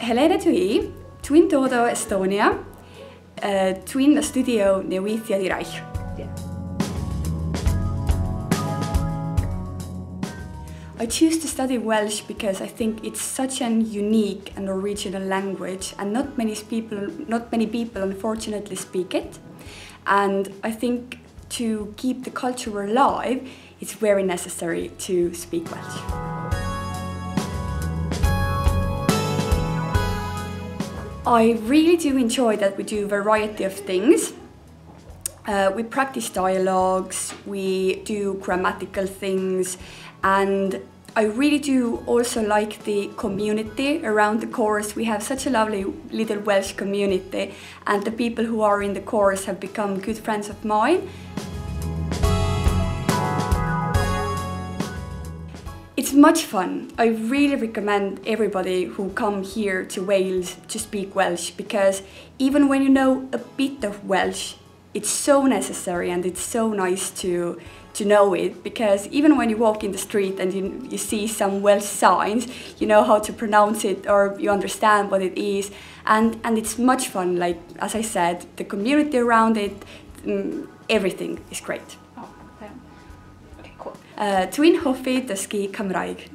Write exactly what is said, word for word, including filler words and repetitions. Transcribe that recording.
Helene Twi, Twin Todo Estonia, uh, Twin Studio Neuithia Di Reich. Yeah. I choose to study Welsh because I think it's such an unique and original language, and not many people, not many people, unfortunately, speak it. And I think to keep the culture alive, it's very necessary to speak Welsh. I really do enjoy that we do a variety of things. Uh, we practice dialogues, we do grammatical things, and I really do also like the community around the course. We have such a lovely little Welsh community, and the people who are in the course have become good friends of mine. It's much fun. I really recommend everybody who come here to Wales to speak Welsh, because even when you know a bit of Welsh, it's so necessary and it's so nice to, to know it, because even when you walk in the street and you, you see some Welsh signs, you know how to pronounce it or you understand what it is, and, and it's much fun. Like, as I said, the community around it, um, everything is great. Uh, Twin Hoffi dysgu Cymraeg.